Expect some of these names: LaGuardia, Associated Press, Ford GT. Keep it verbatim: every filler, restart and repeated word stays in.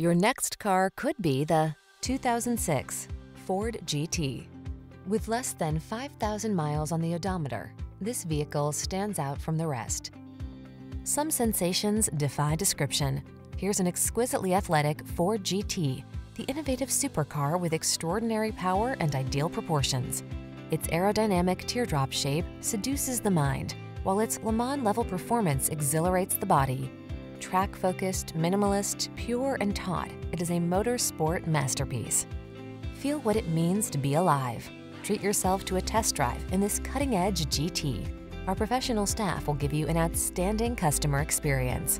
Your next car could be the two thousand six Ford G T. With less than five thousand miles on the odometer, this vehicle stands out from the rest. Some sensations defy description. Here's an exquisitely athletic Ford G T, the innovative supercar with extraordinary power and ideal proportions. Its aerodynamic teardrop shape seduces the mind, while its Le Mans-level performance exhilarates the body. Track-focused, minimalist, pure and taut, it is a motorsport masterpiece. Feel what it means to be alive. Treat yourself to a test drive in this cutting-edge G T. Our professional staff will give you an outstanding customer experience.